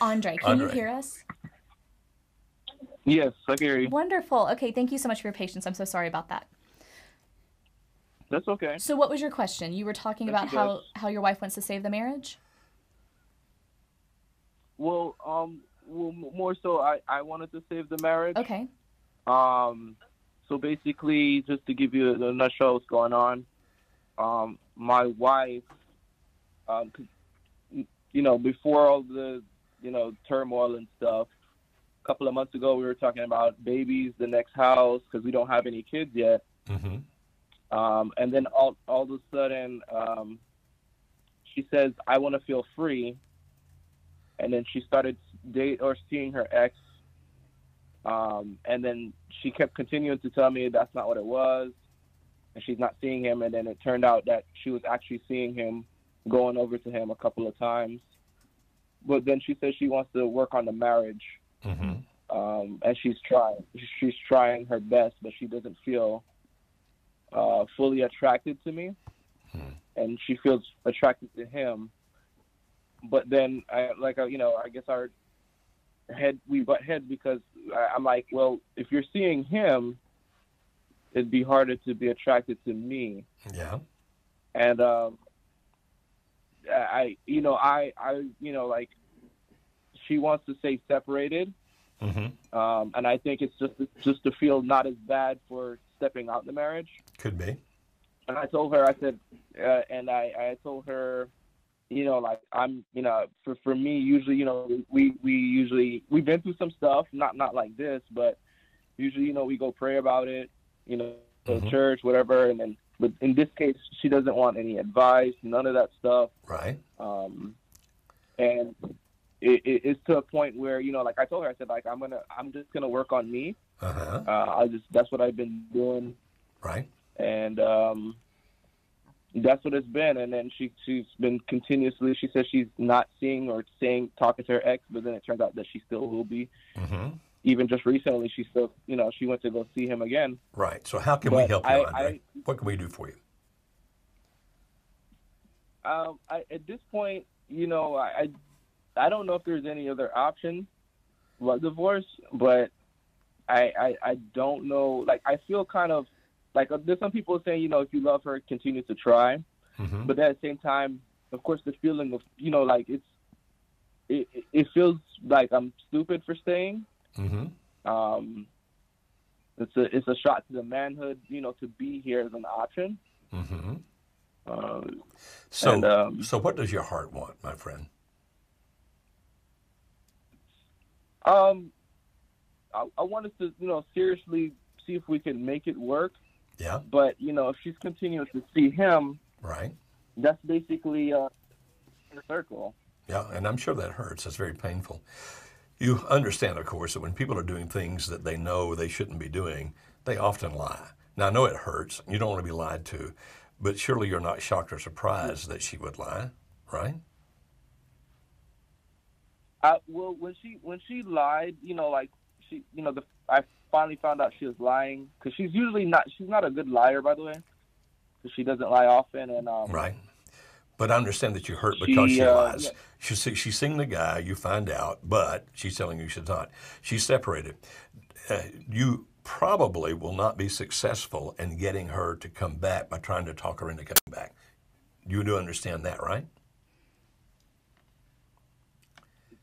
Andre, can you hear us? Yes, I can hear you. Wonderful. Okay, thank you so much for your patience. I'm so sorry about that. That's okay. So what was your question? You were talking about how your wife wants to save the marriage? Well, more so I wanted to save the marriage. Okay. So basically, just to give you a nutshell what's going on, my wife, you know, before all the, you know, turmoil and stuff, a couple of months ago, we were talking about babies, the next house, because we don't have any kids yet. Mm-hmm. And then all of a sudden, she says, I want to feel free. And then she started seeing her ex. And then she kept continuing to tell me that's not what it was. And she's not seeing him. And then it turned out that she was actually seeing him, going over to him a couple of times. But then she says she wants to work on the marriage. Mm-hmm. And she's trying her best, but she doesn't feel fully attracted to me. Mm-hmm. And she feels attracted to him. But then I guess our head, we butt heads, because I'm like, well, if you're seeing him, it'd be harder to be attracted to me. Yeah. And, she wants to stay separated. Mm-hmm. And I think it's just to feel not as bad for stepping out the marriage. Could be. And I told her, I said, I told her, you know, like, I'm, you know, for me, usually, you know, we've been through some stuff, not like this, but usually, you know, we go pray about it, you know, mm-hmm. church, whatever. And then, but in this case, she doesn't want any advice, none of that stuff. Right. And it's to a point where, you know, like I told her, I said, like, I'm just gonna work on me. Uh-huh. That's what I've been doing. Right. And, that's what it's been. And then she's been continuously, she says she's not seeing or talking to her ex, but then it turns out that she still will be. Mm-hmm. Even just recently, she still, you know, she went to go see him again. Right. So how can we help you, Andre? What can we do for you? At this point, you know, I don't know if there's any other option but divorce, but I don't know. Like, I feel kind of, like, there's some people saying, you know, if you love her, continue to try. Mm-hmm. But at the same time, of course, the feeling of, you know, like, it feels like I'm stupid for staying. Mm-hmm. It's a shot to the manhood, you know, to be here as an option. Mm-hmm. So what does your heart want, my friend? I want us to, you know, seriously see if we can make it work. Yeah. But, you know, if she's continuing to see him, right, that's basically a circle. Yeah, and I'm sure that hurts. That's very painful. You understand, of course, that when people are doing things that they know they shouldn't be doing, they often lie. Now, I know it hurts. You don't want to be lied to, but surely you're not shocked or surprised that she would lie, right? Well, when she lied, you know, like, she, you know, I finally found out she was lying, because she's usually not a good liar, by the way, because she doesn't lie often. And right. But I understand that you hurt because she lies. Yeah. She's seeing the guy, you find out, but she's telling you she's not. She's separated. You probably will not be successful in getting her to come back by trying to talk her into coming back. You do understand that, right?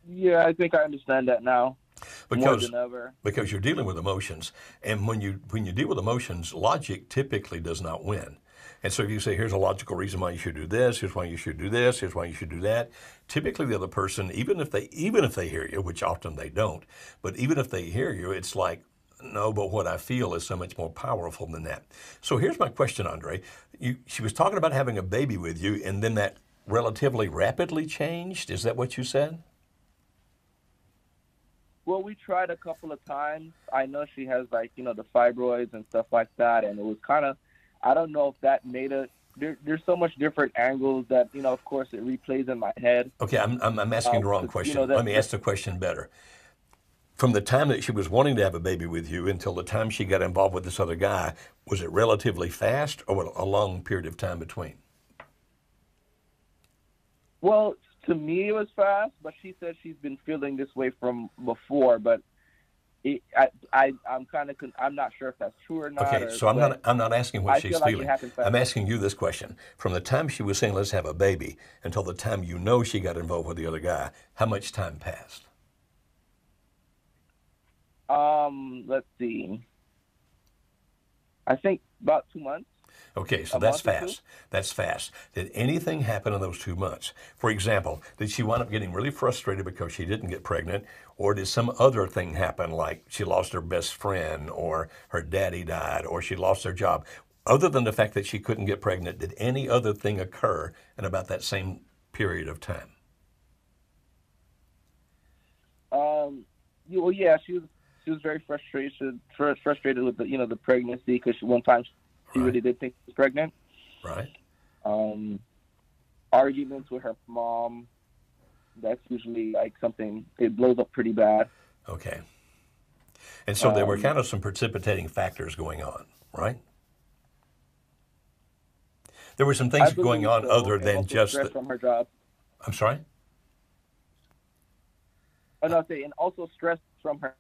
Yeah, I think I understand that now. Because you're dealing with emotions, and when you deal with emotions, logic typically does not win. And so if you say, here's a logical reason why you should do this, here's why you should do this, here's why you should do that, typically the other person, even if they hear you, which often they don't, but even if they hear you, it's like, no, but what I feel is so much more powerful than that. So here's my question, Andre. She was talking about having a baby with you, and then that relatively rapidly changed. Is that what you said? Well, we tried a couple of times. I know she has, like, you know, the fibroids and stuff like that. And it was kind of, I don't know if that made it. There's so much different angles that, you know, of course, it replays in my head. Okay, I'm asking the wrong question. You know, let me ask the question better. From the time that she was wanting to have a baby with you until the time she got involved with this other guy, was it relatively fast or a long period of time between? Well, To me, it was fast, but she said she's been feeling this way from before. But I'm not sure if that's true or not. Okay, so I'm not asking what she's feeling. I'm asking you this question: from the time she was saying "let's have a baby" until the time you know she got involved with the other guy, how much time passed? Let's see. I think about 2 months. Okay, so that's fast. That's fast. Did anything happen in those 2 months? For example, did she wind up getting really frustrated because she didn't get pregnant, or did some other thing happen, like she lost her best friend, or her daddy died, or she lost her job? Other than the fact that she couldn't get pregnant, did any other thing occur in about that same period of time? Well, yeah, she was very frustrated with the pregnancy, because one time she really did think she was pregnant. Right. Arguments with her mom. That's usually like something, it blows up pretty bad. Okay. And so there were kind of some precipitating factors going on, right? There were some things going on other than just stress from her job. I'm sorry? And also stress from her.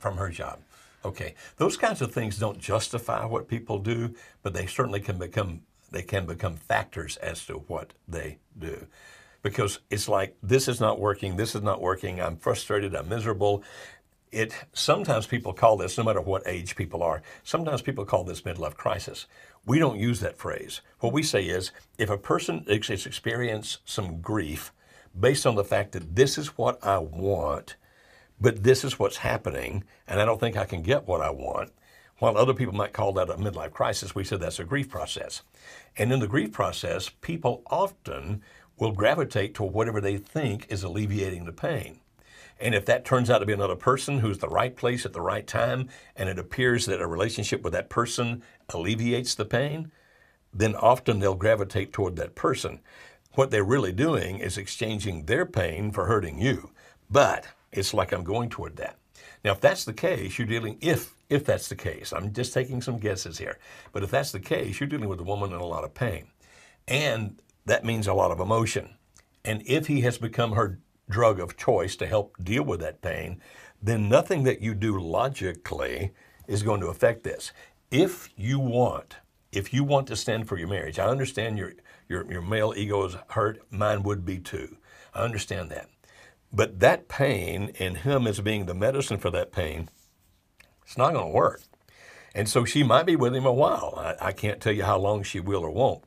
From her job. Okay. Those kinds of things don't justify what people do, but they certainly can become factors as to what they do. Because it's like, this is not working, I'm frustrated, I'm miserable. Sometimes people call this, no matter what age people are, sometimes people call this midlife crisis. We don't use that phrase. What we say is, if a person has experienced some grief based on the fact that this is what I want, but this is what's happening, and I don't think I can get what I want. While other people might call that a midlife crisis, we said that's a grief process. And in the grief process, people often will gravitate to whatever they think is alleviating the pain. And if that turns out to be another person who's the right place at the right time, and it appears that a relationship with that person alleviates the pain, then often they'll gravitate toward that person. What they're really doing is exchanging their pain for hurting you. But it's like, I'm going toward that. Now, if that's the case, if that's the case, I'm just taking some guesses here, but if that's the case, you're dealing with a woman in a lot of pain. And that means a lot of emotion. And if he has become her drug of choice to help deal with that pain, then nothing that you do logically is going to affect this. If you want to stand for your marriage, I understand your male ego is hurt. Mine would be too. I understand that. But that pain and him as being the medicine for that pain, it's not going to work. And so she might be with him a while. I can't tell you how long she will or won't.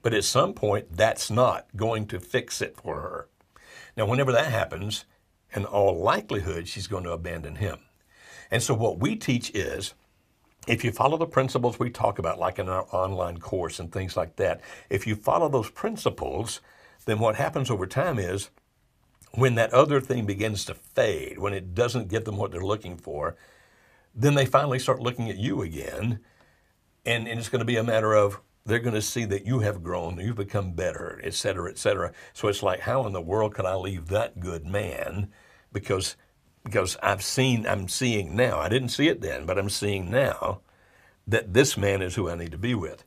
But at some point, that's not going to fix it for her. Now, whenever that happens, in all likelihood, she's going to abandon him. And so what we teach is, if you follow the principles we talk about, like in our online course and things like that, if you follow those principles, then what happens over time is, when that other thing begins to fade, when it doesn't give them what they're looking for, then they finally start looking at you again. And it's going to be a matter of, they're going to see that you have grown, you've become better, et cetera, et cetera. So it's like, how in the world could I leave that good man? Because I'm seeing now, I didn't see it then, but I'm seeing now that this man is who I need to be with.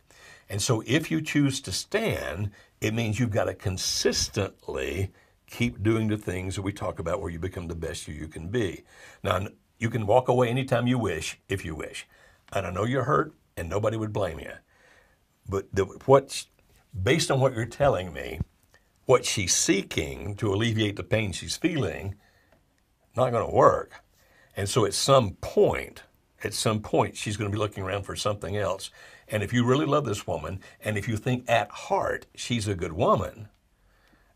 And so if you choose to stand, it means you've got to consistently keep doing the things that we talk about where you become the best you can be. Now, you can walk away anytime you wish, if you wish. And I know you're hurt, and nobody would blame you. But based on what you're telling me, what she's seeking to alleviate the pain she's feeling, not going to work. And so at some point, she's going to be looking around for something else. And if you really love this woman, and if you think at heart she's a good woman,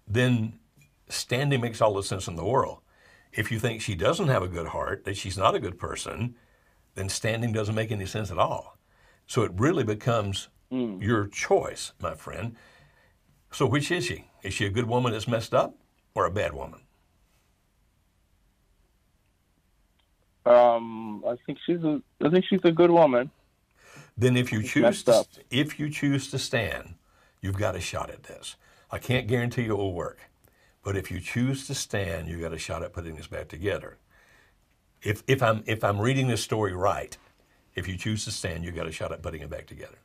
then standing makes all the sense in the world. If you think she doesn't have a good heart, that she's not a good person, then standing doesn't make any sense at all. So it really becomes your choice, my friend. So which is she? Is she a good woman that's messed up, or a bad woman? I think she's a good woman. Then if you choose to stand, you've got a shot at this. I can't guarantee you it will work. But if you choose to stand, you got a shot at putting this back together. If I'm reading this story right, if you choose to stand, you got a shot at putting it back together.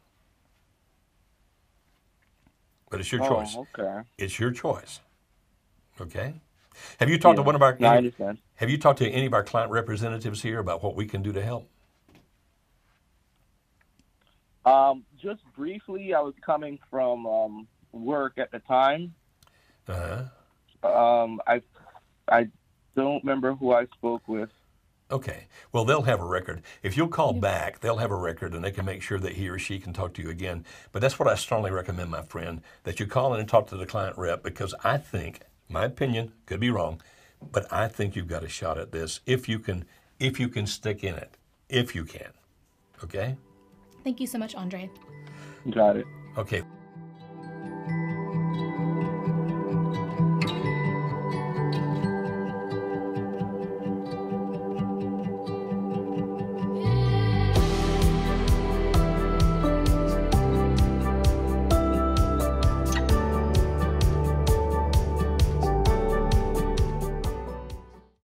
But it's your choice. Okay. It's your choice. Okay. Have you talked to one of our? I understand. Have you talked to any of our client representatives here about what we can do to help? Just briefly, I was coming from work at the time. I don't remember who I spoke with. Okay. Well, they'll have a record. If you'll call back, they'll have a record, and they can make sure that he or she can talk to you again. But that's what I strongly recommend, my friend, that you call in and talk to the client rep, because I think, my opinion, could be wrong, but I think you've got a shot at this if you can stick in it, if you can. Okay? Thank you so much, Andre. Got it. Okay.